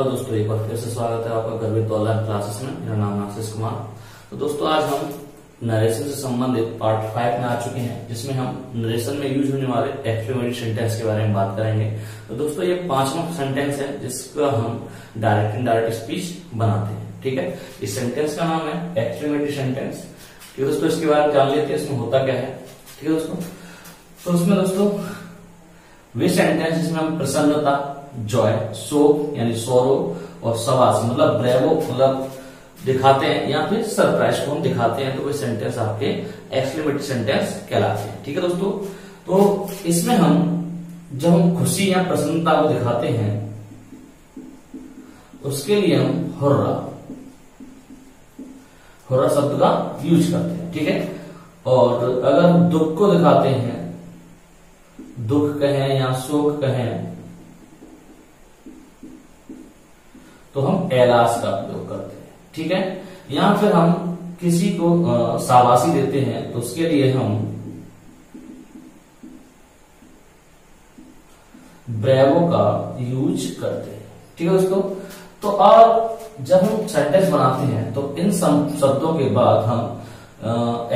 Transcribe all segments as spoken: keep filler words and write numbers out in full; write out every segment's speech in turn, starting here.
Hello दोस्तों, एक बार फिर से स्वागत है आपका गर्वित ऑनलाइन क्लासेस में। मेरा नाम है आशीष कुमार। तो दोस्तों आज हम नरेशन से संबंधित पार्ट फाइव में आ चुके हैं, जिसमें हम नरेशन में यूज होने वाले एक्सक्लेमेटरी सेंटेंस के बारे में बात करेंगे। तो दोस्तों ये पांचवा सेंटेंस है जिसका हम डायरेक्ट इनडायरेक्ट स्पीच बनाते हैं, ठीक है। इस सेंटेंस का नाम है एक्सक्लेमेटरी सेंटेंस। ठीक है दोस्तों, इसके बारे में जान लेते हैं इसमें होता क्या है। ठीक है दोस्तों, तो उसमें दोस्तों वे सेंटेंस जिसमें हम प्रसन्नता, जॉय, शोक यानी सोरो और सवास मतलब ब्रेवो मतलब दिखाते हैं या फिर सरप्राइज को हम दिखाते हैं, तो वे सेंटेंस आपके एक्सक्लेमेटरी सेंटेंस कहलाते हैं। ठीक है दोस्तों, तो इसमें हम जब हम खुशी या प्रसन्नता को दिखाते हैं उसके लिए हम हुर्रा हुर्रा शब्द का यूज करते हैं, ठीक है। और अगर हम दुख को दिखाते हैं, दुख कहें या शोक कहें, तो हम एलास्का का प्रयोग करते हैं, ठीक है। या फिर हम किसी को शाबाशी देते हैं तो उसके लिए हम ब्रेवो का यूज करते हैं, ठीक है दोस्तों। तो और जब हम सेंटेंस बनाते हैं तो इन शब्दों के बाद हम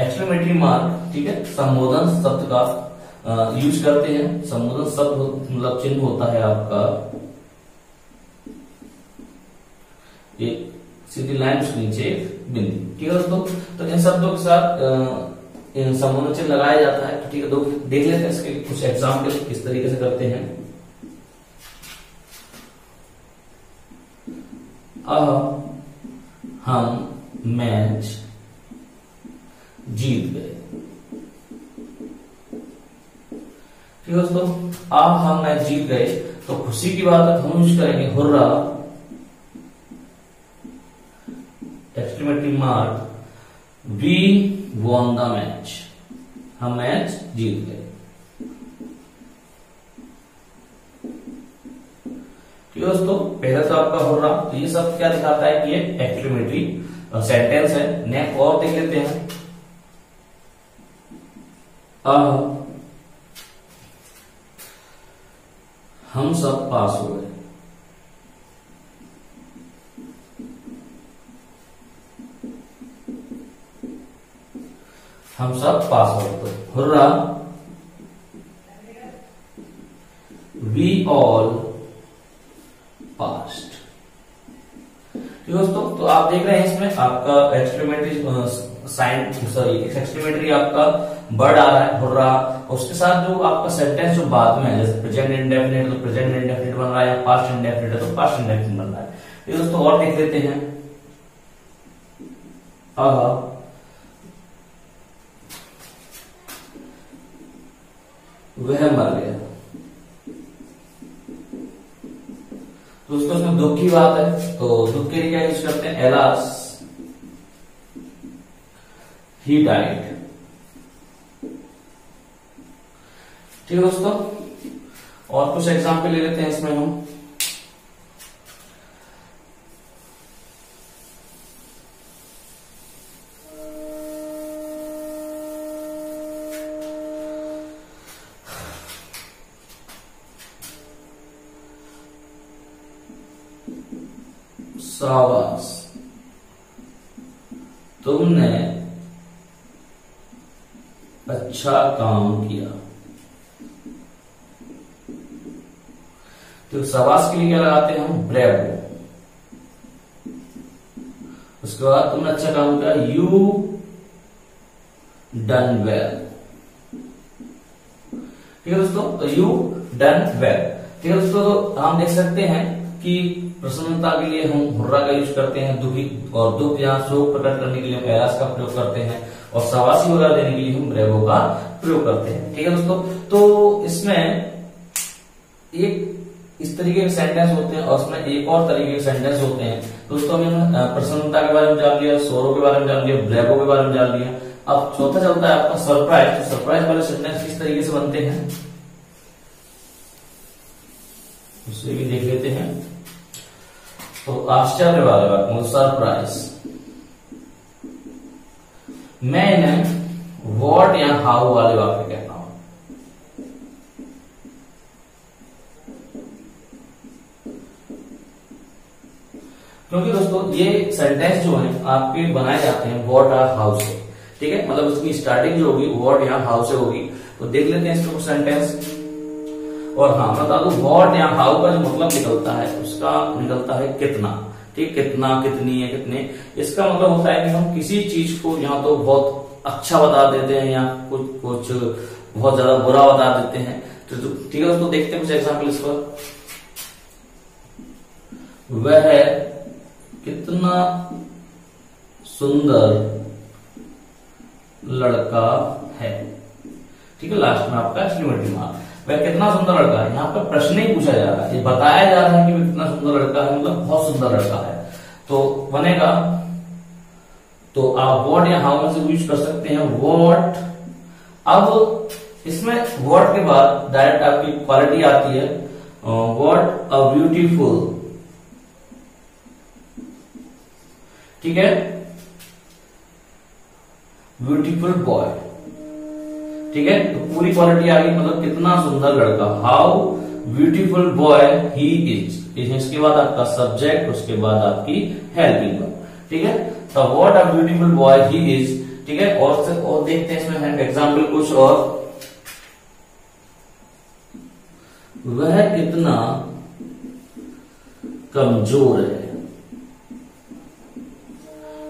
एक्सक्लेमेटरी मार्क, ठीक है, संबोधन शब्द का यूज करते हैं। संबोधन शब्द मतलब चिन्ह होता है आपका, ये सीधी लाइन उसके नीचे बिंदी, ठीक है दोस्तों। तो इन शब्दों के साथ संबोधन चिन्ह लगाया जाता है, ठीक है। तो देख लेते हैं इसके कुछ एग्जाम्पल किस तरीके से करते हैं। अह हम मैच जीत गए, ठीक है दोस्तों। आप हम मैच जीत गए तो खुशी की बात हम यूज करेंगे hurrah exclamatory mark, we won the match, हम मैच जीत गए, ठीक है दोस्तों। पहला तो आपका हुर्रा, तो ये सब क्या दिखाता है कि ये एक्सक्लेमेटरी सेंटेंस है। नेक्स्ट और देख लेते हैं। अह हम सब पास हो गए, हम सब पास हो गए, तो हुर्रा वी ऑल पास्ट, ठीक है दोस्तों। तो आप देख रहे हैं इसमें आपका एक्सक्लेमेटरी साइन सॉरी एक्सक्लेमेटरी आपका वर्ड आ रहा है हुर्रा, उसके साथ जो आपका सेंटेंस जो बाद में है जैसे प्रेजेंट इंडेफिनिट, तो प्रेजेंट इंडेफिनिट बन रहा है, पास्ट इंडेफिनिट तो पास्ट इंडेफिनिट बन रहा है, ये दोस्तों। और देख लेते हैं। अब वह मर गया, दोस्तों इसमें दुख की बात है, तो दुख के लिए क्या यूज करते हैं, एलास ही डाइड, ठीक है दोस्तों। और कुछ एग्जाम्पल ले लेते हैं इसमें हम। शाबाश, तुमने अच्छा काम किया, तो शाबाश के लिए क्या लगाते हैं हम ब्रेव, उसके बाद तुमने अच्छा काम किया यू डन वेल, ठीक है दोस्तों। तो यू डन वेल, ठीक है दोस्तों। तो हम देख सकते हैं कि प्रसन्नता के लिए हम हुर्रा का यूज करते हैं, दुखी और दुख या शोक प्रकट करने के लिए हम एलास का प्रयोग करते हैं, और शाबाशी वगैरह देने के लिए हम ब्रेवो का प्रयोग करते हैं, ठीक है दोस्तों। तो इसमें एक इस तरीके के सेंटेंस होते हैं और उसमें एक और तरीके के सेंटेंस होते हैं। दोस्तों हमने प्रसन्नता के बारे में जान लिया, सोरो के बारे में जान लिया, ब्रेवो के बारे में जान लिया। अब चौथा चलता है आपका सरप्राइज। तो सरप्राइज वाले सेंटेंस किस तरीके से बनते हैं उसे भी देख लेते हैं। तो आश्चर्य वाले वाक्य सरप्राइज, मैं इन्हें व्हाट या हाउ वाले वाक्य कहता हूं, क्योंकि दोस्तों ये सेंटेंस जो है आपके बनाए जाते हैं व्हाट आर हाउ से, ठीक है, मतलब उसकी स्टार्टिंग जो होगी व्हाट या हाउ से होगी। तो देख लेते हैं इसको सेंटेंस। और हाँ बता दो व्हाट या हाउ का जो मतलब निकलता है उसका निकलता है कितना, ठीक, कितना कितनी है कितने, इसका मतलब होता है कि हम किसी चीज को या तो बहुत अच्छा बता देते हैं या कुछ कुछ बहुत ज्यादा बुरा बता देते हैं। तो ठीक है दोस्तों, देखते हैं कुछ एग्जाम्पल इस पर। वह कितना सुंदर लड़का है, ठीक है, लास्ट में आपका एक्सक्लेमेटरी मार्क। वह कितना सुंदर लड़का है, यहाँ पर प्रश्न ही पूछा जा रहा है, ये बताया जा रहा है कि वह कितना सुंदर लड़का है, मतलब बहुत सुंदर लड़का है। तो बनेगा, तो आप व्हाट या हाउ से यूज कर सकते हैं व्हाट। अब इसमें व्हाट के बाद डायरेक्ट आपकी क्वालिटी आती है, व्हाट अ ब्यूटीफुल, ठीक है, ब्यूटीफुल बॉय, ठीक है, तो पूरी क्वालिटी आ गई, मतलब कितना सुंदर लड़का, how beautiful boy he is. इसके बाद आपका सब्जेक्ट, उसके बाद आपकी हेल्पिंग वर्ब, ठीक है, तो what a beautiful boy he is, ठीक है। और से और देखते हैं इसमें एग्जाम्पल कुछ और। वह कितना कमजोर है,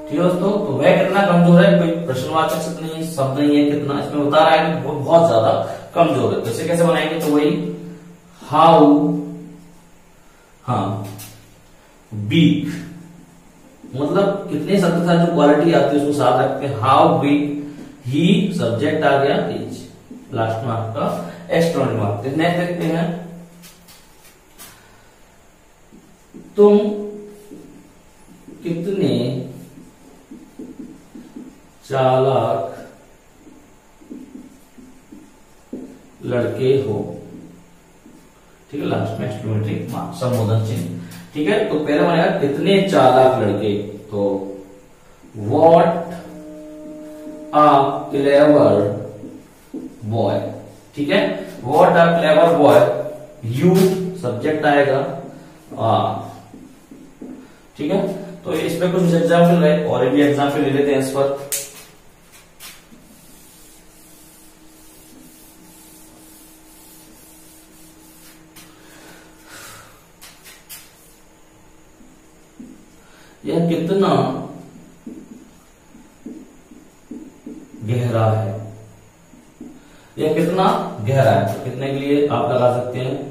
ठीक है दोस्तों, तो वह कितना कमजोर है, कोई प्रश्नवाचक शब्द नहीं शब्द नहीं है कितना, इसमें बता रहा है कि वो बहुत ज्यादा कमजोर है। तो इसे कैसे बनाएंगे, तो वही हाउ, हाँ वीक, मतलब कितने शब्द के साथ जो क्वालिटी आती है उसको साथ रखते हैं, हाउ वीक ही, सब्जेक्ट आ गया इज, लास्ट में आपका एक्सक्लेमेटरी मार्क। नेक्स्ट देखते हैं, तुम कितने चालाक लड़के हो, ठीक है, लास्ट में एक्सक्लेमेटरी मार्क, संबोधन चिन्ह, ठीक है। तो पहले बनेगा कितने चालाक लड़के, तो व्हाट अ क्लेवर बॉय, ठीक है, what a clever boy you, subject आएगा आ, ठीक है। तो इस पे कुछ एग्जाम्पल रहे और भी एग्जाम्पल ले लेते हैं इस पर। यह कितना गहरा है, यह कितना गहरा है, तो कितने के लिए आप लगा सकते हैं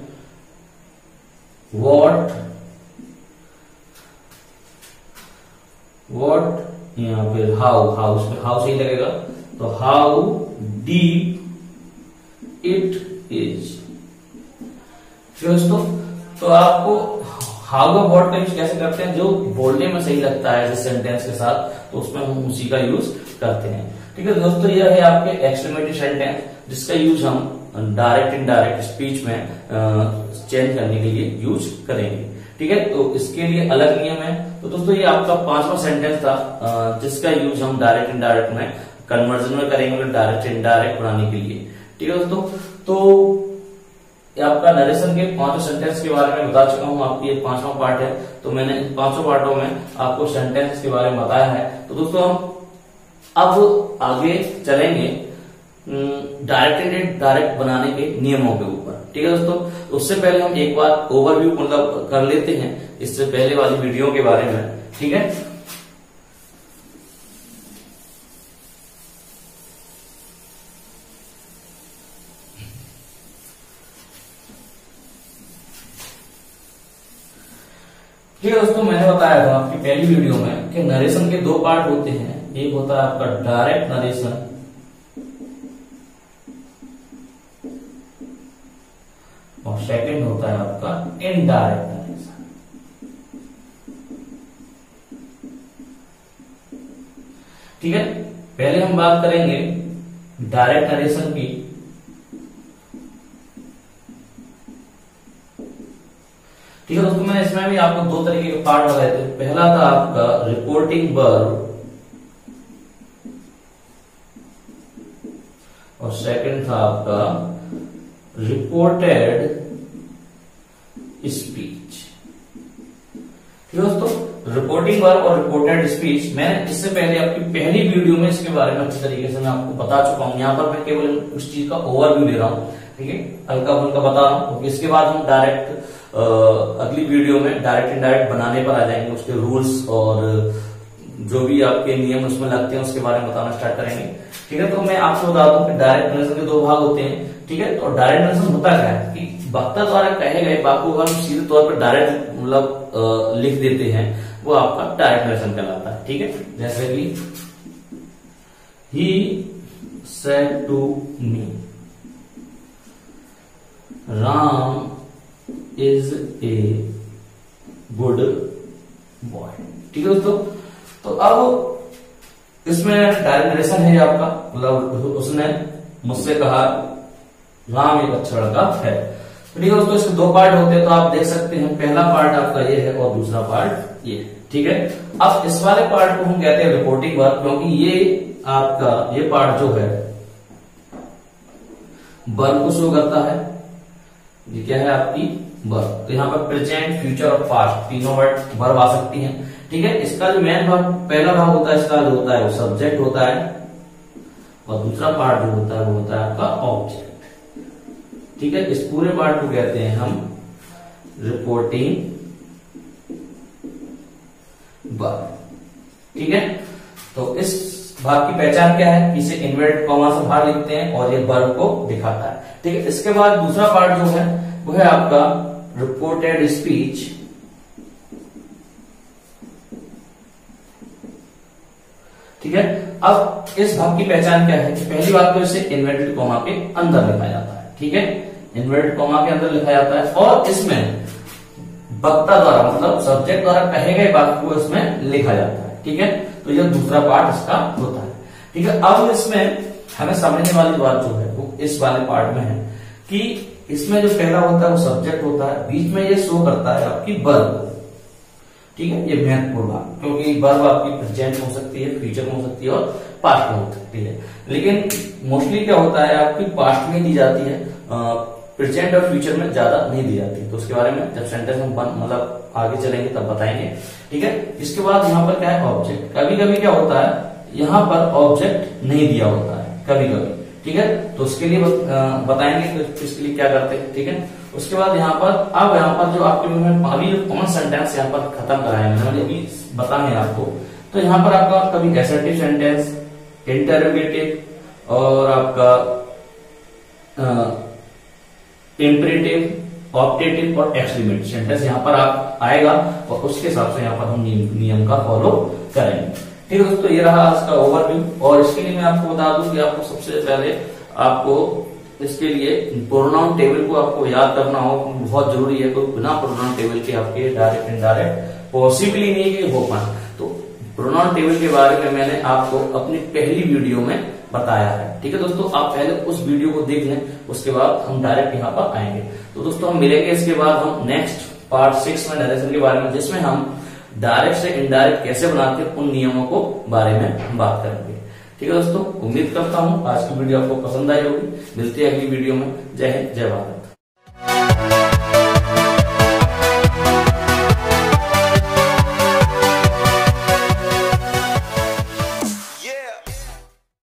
व्हाट व्हाट या फिर हाउ, हाउ पे हाउ सही लगेगा, तो हाउ डीप इट इज, ठीक है दोस्तों। तो आपको हाउ और व्हाट का यूज कैसे करते हैं, जो बोलने में सही लगता है जिस सेंटेंस के साथ, तो उसमें हम उसी का यूज करते हैं, ठीक है दोस्तों। यह है आपके एक्सक्लेमेटरी सेंटेंस, जिसका यूज हम डायरेक्ट इनडायरेक्ट स्पीच में चेंज करने के लिए यूज करेंगे, ठीक है। तो इसके लिए अलग नियम है। तो दोस्तों ये आपका पांचवा सेंटेंस था, जिसका यूज हम डायरेक्ट इनडायरेक्ट में कन्वर्जन में करेंगे, डायरेक्ट इनडायरेक्ट बनाने के लिए, ठीक है दोस्तों। तो ये आपका नरेशन के पांचों सेंटेंस के बारे में बता चुका हूँ, आपकी ये पांचवा पार्ट है। तो मैंने इन पांचों पार्टों में आपको सेंटेंस के बारे में बताया है। तो दोस्तों हम अब आगे चलेंगे डायरेक्ट एंड डायरेक्ट बनाने के नियमों के ऊपर, ठीक है दोस्तों। उससे पहले हम एक बार ओवरव्यू मतलब कर लेते हैं इससे पहले वाली वीडियो के बारे में, ठीक है। ठीक है दोस्तों, मैंने बताया था आपकी पहली वीडियो में कि नरेशन के दो पार्ट होते हैं, एक होता है आपका डायरेक्ट नरेशन और सेकंड होता है आपका इनडायरेक्ट नरेशन। ठीक है, पहले हम बात करेंगे डायरेक्ट नरेशन की, ठीक है दोस्तों। मैंने इसमें भी आपको दो तरीके के पार्ट बताए थे, पहला था आपका रिपोर्टिंग वर्ब और सेकंड था आपका रिपोर्टेड स्पीच। दोस्तों रिपोर्टिंग वर्ब और रिपोर्टेड स्पीच, मैं इससे पहले आपकी पहली वीडियो में इसके बारे में अच्छी तरीके से मैं आपको बता चुका हूँ। यहाँ पर मैं केवल उस चीज का ओवरव्यू दे रहा हूँ, ठीक है, हल्का फुल्का बता रहा हूँ। इसके बाद हम डायरेक्ट अगली वीडियो में डायरेक्ट इनडायरेक्ट बनाने पर आ जाएंगे, उसके रूल्स और जो भी आपके नियम उसमें लगते हैं उसके बारे में बताना स्टार्ट करेंगे, ठीक है। तो मैं आपको बता दूं कि डायरेक्ट नरेशन के दो भाग होते हैं, ठीक है। तो डायरेक्ट नरेशन होता क्या है कि वक्ता द्वारा कहे गए बात को हम सीधे तौर पर डायरेक्ट मतलब लिख देते हैं, वो आपका डायरेक्ट नरेशन कहलाता है, ठीक है। जैसे कि he said to me Ram is a good boy, ठीक है दोस्तों। तो अब इसमें डायरेक्ट नरेशन है आपका, मतलब उसने मुझसे कहा राम एक अच्छा लड़का है, ठीक है दोस्तों। इसके दो पार्ट होते हैं, तो आप देख सकते हैं पहला पार्ट आपका ये है और दूसरा पार्ट ये, ठीक है। अब इस वाले पार्ट को हम कहते हैं रिपोर्टिंग वर्ब, क्योंकि ये आपका ये पार्ट जो है वर्ब को शो करता है। ये क्या है आपकी वर्ब, तो यहाँ पर प्रेजेंट, फ्यूचर और पास्ट तीनों वर्ड वर्ब आ सकती हैं, ठीक है। इसका जो मेन भाग पहला भाग होता है इसका जो होता है वो सब्जेक्ट होता है, और दूसरा पार्ट जो होता है वो होता है आपका ऑब्जेक्ट, ठीक है। इस पूरे पार्ट को कहते हैं हम रिपोर्टिंग वर्ब, ठीक है। तो इस भाग की पहचान क्या है, इसे इनवर्टेड कॉमा से बाहर लिखते हैं और ये वर्ब को दिखाता है, ठीक है। इसके बाद दूसरा पार्ट जो है वो है आपका रिपोर्टेड स्पीच, ठीक है। अब इस भाग की पहचान क्या है कि पहली बात तो इसे इन्वर्टेड कॉमा के अंदर लिखा जाता है, ठीक है, इन्वर्टेड कॉमा के अंदर लिखा जाता है, और इसमें वक्ता द्वारा मतलब सब्जेक्ट द्वारा कहे गए बात को इसमें लिखा जाता है, ठीक है। तो यह दूसरा पार्ट इसका होता है, ठीक है। अब इसमें हमें समझने वाली बात जो है वो इस वाले पार्ट में है कि इसमें जो पहला होता है वो सब्जेक्ट होता है, बीच में ये शो करता है आपकी वर्ब, ठीक है, ये महत्वपूर्ण भाग, क्योंकि वर्ब आपकी प्रेजेंट हो सकती है, फ्यूचर हो सकती है और पास्ट में हो सकती है, लेकिन मोस्टली क्या होता है आपकी पास्ट में दी जाती है, प्रेजेंट और फ्यूचर में ज्यादा नहीं दी जाती। तो उसके बारे में जब सेंटेंस हम मतलब आगे चलेंगे तब बताएंगे, ठीक है। इसके बाद यहाँ पर क्या है ऑब्जेक्ट, कभी कभी क्या होता है यहाँ पर ऑब्जेक्ट नहीं दिया होता है कभी कभी, ठीक है। तो उसके लिए बताएंगे तो इसके लिए क्या करते हैं, ठीक है। उसके बाद यहाँ पर अब यहाँ पर जो आपके में अभी कौन सेंटेंस यहाँ पर खत्म कराएंगे बताएंगे आपको, तो यहाँ पर आपका कभी एसर्टिव सेंटेंस, इंटरोगेटिव और आपका इंपेरेटिव, ऑप्टेटिव और एक्सक्लेमेटरी सेंटेंस यहाँ पर आप आएगा, और उसके हिसाब से यहाँ पर हम नियम, नियम का फॉलो करेंगे, ठीक है दोस्तों। ये रहा इसका ओवरव्यू। और इसके लिए मैं आपको बता दूं कि आपको सबसे पहले आपको इसके लिए प्रोनाउन टेबल को आपको याद करना हो, बहुत जरूरी है, क्योंकि बिना प्रोनाउन टेबल के आपके डायरेक्ट इनडायरेक्ट पॉसिबली नहीं कि हो पाए। तो प्रोनाउन टेबल के बारे में मैंने आपको अपनी पहली वीडियो में बताया है, ठीक है दोस्तों। आप पहले उस वीडियो को देख लें, उसके बाद हम डायरेक्ट यहाँ पर आएंगे। तो दोस्तों हम मिलेंगे इसके बाद हम नेक्स्ट पार्ट सिक्स में नरेशन के बारे में, जिसमें हम डायरेक्ट से इनडायरेक्ट कैसे बनाते हैं उन नियमों को बारे में बात करेंगे, ठीक है दोस्तों। उम्मीद करता हूँ आज की वीडियो आपको पसंद आई होगी। मिलते हैं अगली वीडियो में। जय हिंद, जय भारत।